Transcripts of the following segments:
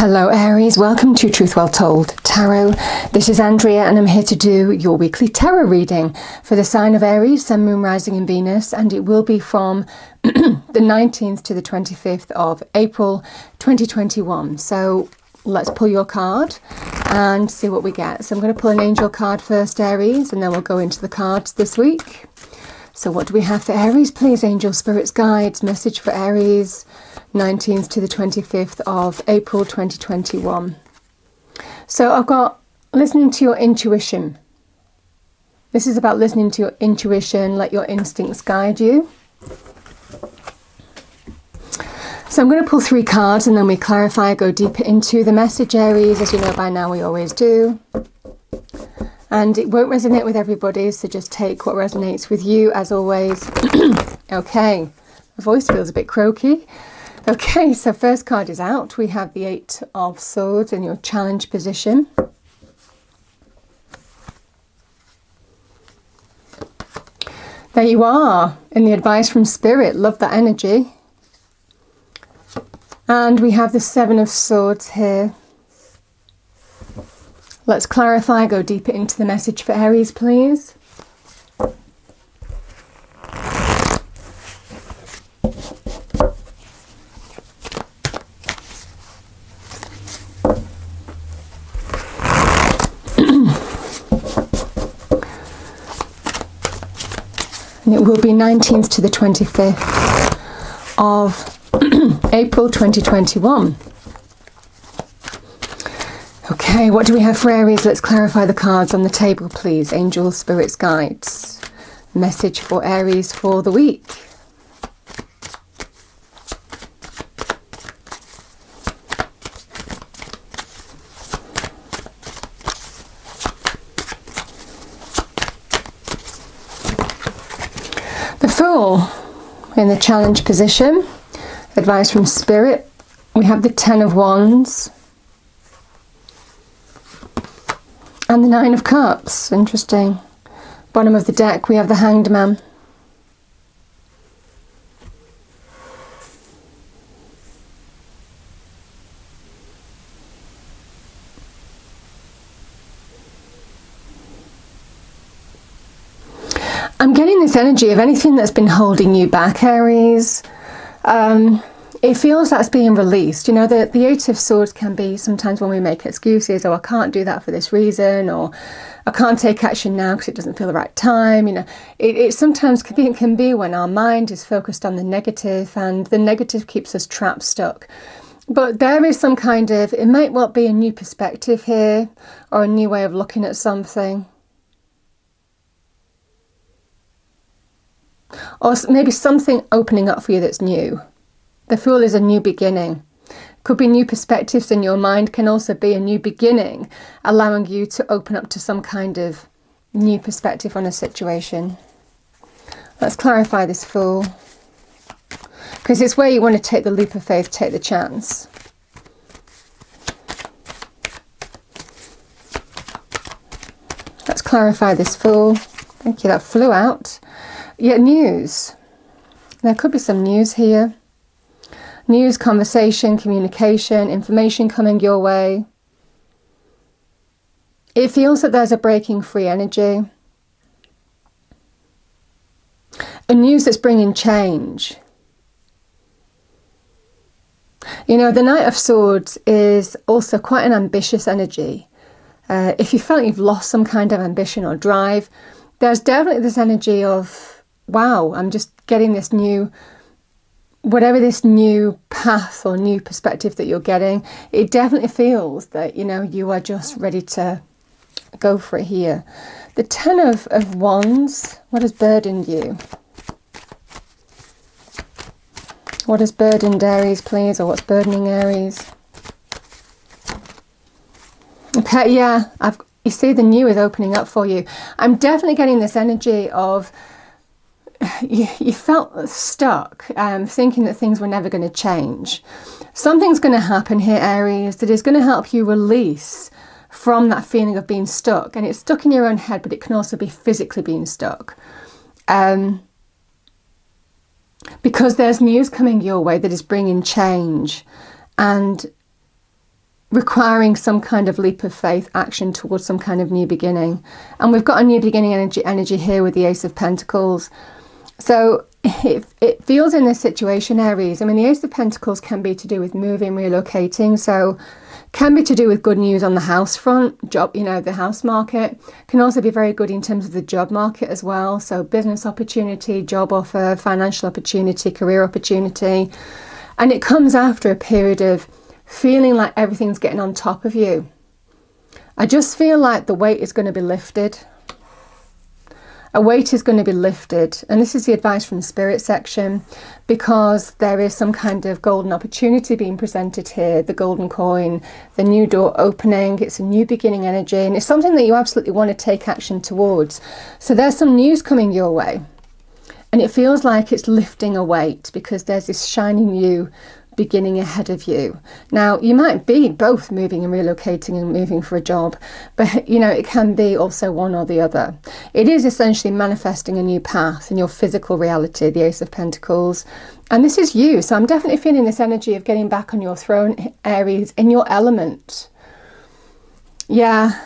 Hello Aries, welcome to Truth Well Told Tarot. This is Andrea and I'm here to do your weekly tarot reading for the sign of Aries, Sun, Moon, Rising and Venus, and it will be from the 19th to the 25th of April 2021. So let's pull your card and see what we get. So I'm going to pull an angel card first, Aries, and then we'll go into the cards this week. So what do we have for Aries? Please, angel, spirits, guides, message for Aries, 19th to the 25th of April 2021. So I've got listening to your intuition. This is about listening to your intuition, let your instincts guide you. So I'm going to pull three cards and then we clarify, go deeper into the message, Aries. As you know by now, we always do. And it won't resonate with everybody, so just take what resonates with you, as always. Okay, my voice feels a bit croaky. Okay, so first card is out. We have the Eight of Swords in your challenge position. There you are, in the advice from Spirit. Love that energy. And we have the Seven of Swords here. Let's clarify, go deeper into the message for Aries, please. And it will be 19th to the 25th of April 2021. Okay, what do we have for Aries? Let's clarify the cards on the table, please. Angels, spirits, guides. Message for Aries for the week. The Fool in the challenge position. Advice from Spirit. We have the Ten of Wands. And the Nine of Cups, interesting. Bottom of the deck, we have the Hanged Man. I'm getting this energy of anything that's been holding you back, Aries. It feels that's being released. You know, the Eight of Swords can be sometimes when we make excuses, or I can't do that for this reason, or I can't take action now because it doesn't feel the right time. You know, it sometimes can be when our mind is focused on the negative, and the negative keeps us trapped, stuck. But there is some kind of, it might well be a new perspective here, or a new way of looking at something. Or maybe something opening up for you that's new. The Fool is a new beginning. Could be new perspectives in your mind, can also be a new beginning, allowing you to open up to some kind of new perspective on a situation. Let's clarify this Fool, because it's where you want to take the leap of faith, take the chance. Let's clarify this Fool. Thank you, that flew out. Yeah, news. There could be some news here. News, conversation, communication, information coming your way. It feels that there's a breaking free energy. A news that's bringing change. You know, the Knight of Swords is also quite an ambitious energy. If you felt you've lost some kind of ambition or drive, there's definitely this energy of, wow, I'm just getting this new, whatever this new path or new perspective that you're getting, it definitely feels that, you know, you are just ready to go for it here. The Ten of Wands, what has burdened you? What has burdened Aries, please, or what's burdening Aries? Okay, yeah, you see the new is opening up for you. I'm definitely getting this energy of, you felt stuck, thinking that things were never going to change. Something's going to happen here, Aries, that is going to help you release from that feeling of being stuck. And it's stuck in your own head, but it can also be physically being stuck. Because there's news coming your way that is bringing change. And requiring some kind of leap of faith action towards some kind of new beginning. And we've got a new beginning energy here with the Ace of Pentacles. So it feels in this situation, Aries, I mean, the Ace of Pentacles can be to do with moving, relocating. So can be to do with good news on the house front, job, you know, the house market. Can also be very good in terms of the job market as well. So business opportunity, job offer, financial opportunity, career opportunity. And it comes after a period of feeling like everything's getting on top of you. I just feel like the weight is going to be lifted. A weight is going to be lifted, and this is the advice from the spirit section, because there is some kind of golden opportunity being presented here, the golden coin, the new door opening. It's a new beginning energy, and it's something that you absolutely want to take action towards. So there's some news coming your way, and it feels like it's lifting a weight because there's this shiny new beginning ahead of you. Now, you might be both moving and relocating and moving for a job, but you know, it can be also one or the other. It is essentially manifesting a new path in your physical reality, the Ace of Pentacles. And this is you, so I'm definitely feeling this energy of getting back on your throne, Aries, in your element. Yeah,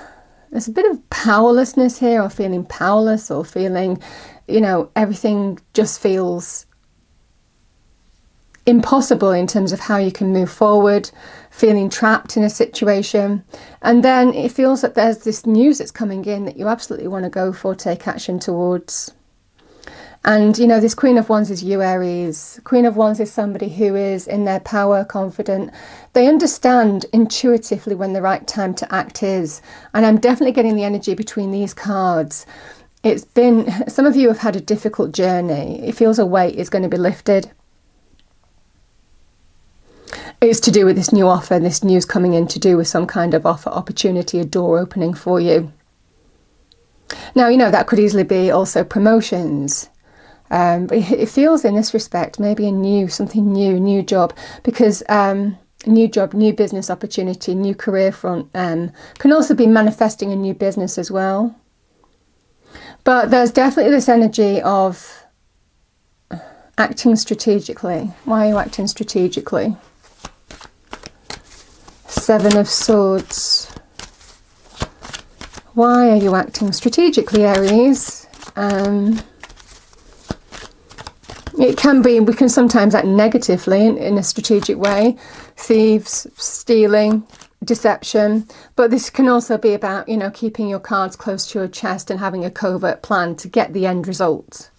there's a bit of powerlessness here, or feeling powerless, or feeling, you know, everything just feels impossible in terms of how you can move forward, feeling trapped in a situation. And then it feels that there's this news that's coming in that you absolutely want to go for, take action towards. And you know, this Queen of Wands is you, Aries. Queen of Wands is somebody who is in their power, confident. They understand intuitively when the right time to act is. And I'm definitely getting the energy between these cards. It's been, some of you have had a difficult journey. It feels a weight is going to be lifted. It's to do with this new offer, and this news coming in to do with some kind of offer, opportunity, a door opening for you. Now, you know, that could easily be also promotions. But it feels in this respect, maybe a new, something new, new job, because new job, new business opportunity, new career front, can also be manifesting a new business as well. But there's definitely this energy of acting strategically. Why are you acting strategically? Seven of Swords. Why are you acting strategically, Aries? It can be, we can sometimes act negatively in a strategic way. Thieves, stealing, deception. But this can also be about, you know, keeping your cards close to your chest and having a covert plan to get the end result.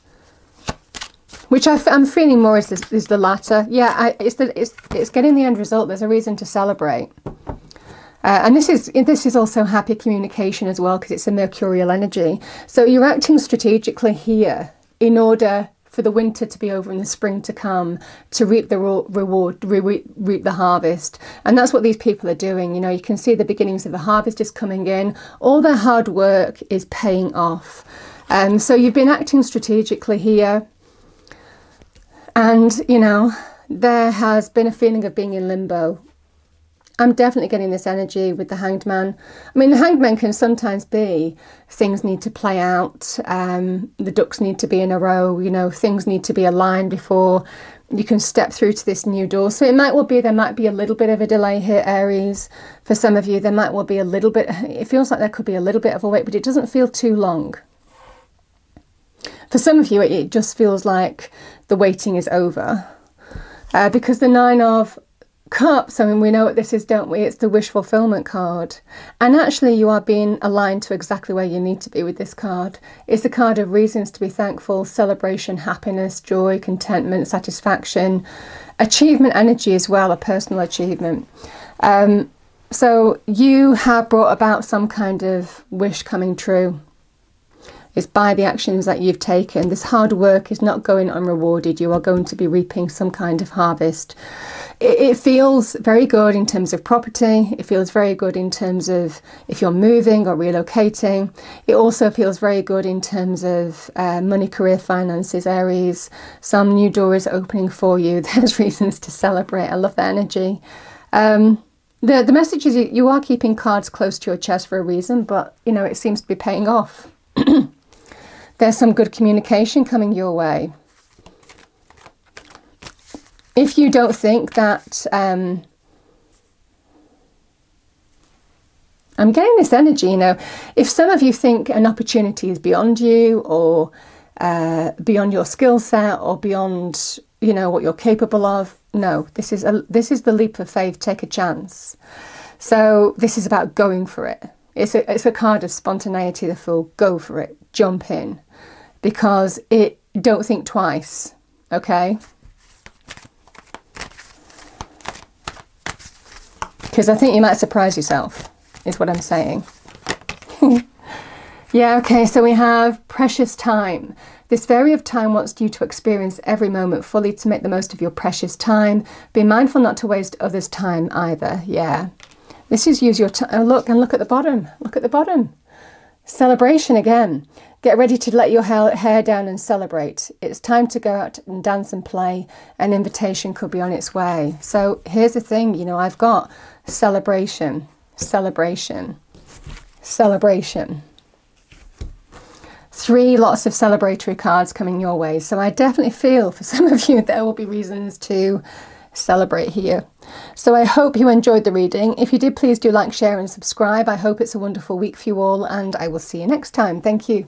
Which I'm feeling more is the latter. Yeah, it's getting the end result. There's a reason to celebrate. And this is also happy communication as well, because it's a mercurial energy. So you're acting strategically here in order for the winter to be over and the spring to come, to reap the reward, reap the harvest. And that's what these people are doing. You know, you can see the beginnings of the harvest is coming in. All their hard work is paying off. So you've been acting strategically here. And, you know, there has been a feeling of being in limbo. I'm definitely getting this energy with the Hanged Man. I mean, the Hanged Man can sometimes be things need to play out, the ducks need to be in a row, you know, things need to be aligned before you can step through to this new door. So it might well be, there might be a little bit of a delay here, Aries. For some of you, there might well be a little bit, it feels like there could be a little bit of a wait, but it doesn't feel too long. For some of you, it just feels like the waiting is over. Because the Nine of Cups, I mean, we know what this is, don't we? It's the wish fulfillment card. And actually, you are being aligned to exactly where you need to be with this card. It's the card of reasons to be thankful, celebration, happiness, joy, contentment, satisfaction, achievement energy as well, a personal achievement. So you have brought about some kind of wish coming true. It's by the actions that you've taken. This hard work is not going unrewarded. You are going to be reaping some kind of harvest. It feels very good in terms of property. It feels very good in terms of if you're moving or relocating. It also feels very good in terms of money, career, finances, Aries. Some new door is opening for you. There's reasons to celebrate. I love that energy. The message is you are keeping cards close to your chest for a reason, but you know, it seems to be paying off. There's some good communication coming your way. If you don't think that I'm getting this energy, you know, if some of you think an opportunity is beyond you or beyond your skill set or beyond, you know, what you're capable of, no, this is the leap of faith, take a chance. So this is about going for it. It's a card of spontaneity, the Fool. Go for it, jump in, because it, don't think twice, okay? Because I think you might surprise yourself, is what I'm saying. Yeah, okay, so we have precious time. This variety of time wants you to experience every moment fully, to make the most of your precious time. Be mindful not to waste others' time either. Yeah. This is use your time. Oh, look, and look at the bottom. Look at the bottom. Celebration again. Get ready to let your hair down and celebrate. It's time to go out and dance and play. An invitation could be on its way. So here's the thing, you know, I've got celebration, celebration, celebration. Three lots of celebratory cards coming your way. So I definitely feel for some of you there will be reasons to celebrate here. So I hope you enjoyed the reading. If you did, please do like, share and subscribe. I hope it's a wonderful week for you all, and I will see you next time. Thank you.